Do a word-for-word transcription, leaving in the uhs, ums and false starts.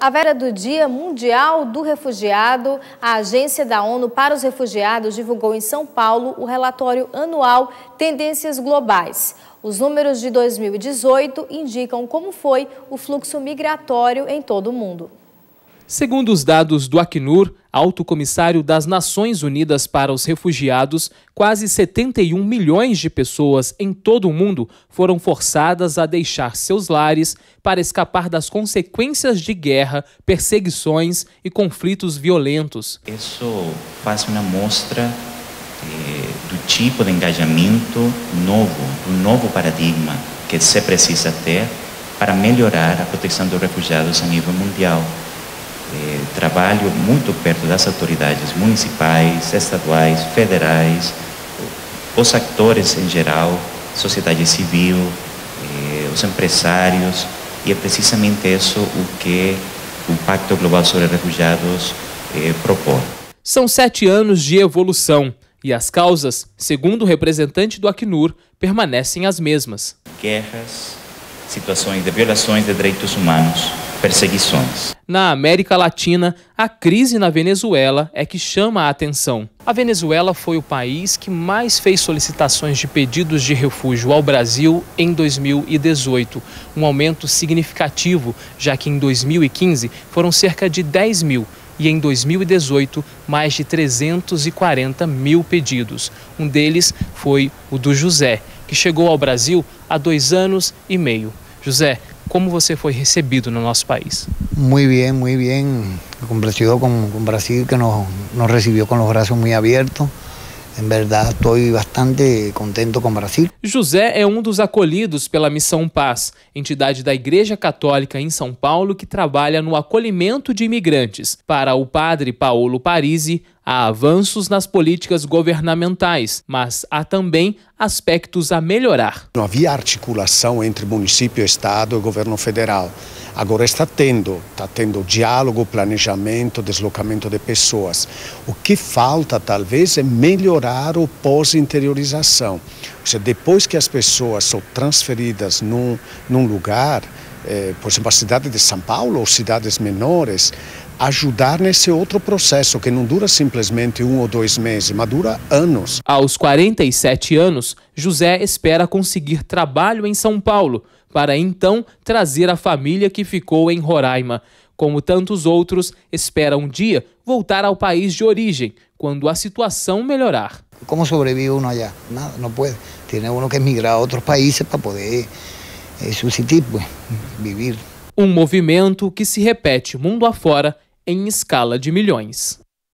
À véspera do Dia Mundial do Refugiado, a Agência da ONU para os Refugiados divulgou em São Paulo o relatório anual Tendências Globais. Os números de dois mil e dezoito indicam como foi o fluxo migratório em todo o mundo. Segundo os dados do Acnur, Alto Comissário das Nações Unidas para os Refugiados, quase setenta e um milhões de pessoas em todo o mundo foram forçadas a deixar seus lares para escapar das consequências de guerra, perseguições e conflitos violentos. Isso faz uma amostra eh, do tipo de engajamento novo, um novo paradigma que se precisa ter para melhorar a proteção dos refugiados a nível mundial. Trabalho muito perto das autoridades municipais, estaduais, federais, os atores em geral, sociedade civil, os empresários, e é precisamente isso o que o Pacto Global sobre Refugiados propõe. São sete anos de evolução e as causas, segundo o representante do Acnur, permanecem as mesmas. Guerras, situações de violações de direitos humanos, perseguições. Na América Latina, a crise na Venezuela é que chama a atenção. A Venezuela foi o país que mais fez solicitações de pedidos de refúgio ao Brasil em dois mil e dezoito, um aumento significativo, já que em dois mil e quinze foram cerca de dez mil e em dois mil e dezoito mais de trezentos e quarenta mil pedidos. Um deles foi o do José, que chegou ao Brasil há dois anos e meio. José, como você foi recebido no nosso país? Muito bem, muito bem. Complacido com o Brasil, que nos, nos recebeu com os braços muito abertos. Em verdade, estou bastante contente com o Brasil. José é um dos acolhidos pela Missão Paz, entidade da Igreja Católica em São Paulo que trabalha no acolhimento de imigrantes. Para o padre Paulo Parisi, há avanços nas políticas governamentais, mas há também aspectos a melhorar. Não havia articulação entre município, estado e governo federal. Agora está tendo, está tendo diálogo, planejamento, deslocamento de pessoas. O que falta, talvez, é melhorar o pós-interiorização. Ou seja, depois que as pessoas são transferidas num, num lugar, eh, por exemplo, a cidade de São Paulo ou cidades menores, ajudar nesse outro processo que não dura simplesmente um ou dois meses, mas dura anos. Aos quarenta e sete anos, José espera conseguir trabalho em São Paulo, para então trazer a família que ficou em Roraima. Como tantos outros, espera um dia voltar ao país de origem, quando a situação melhorar. Como sobrevive um allá? Nada, não pode. Tem um que emigrar a outros países para poder eh, subsistir, pues, viver. Um movimento que se repete mundo afora em escala de milhões.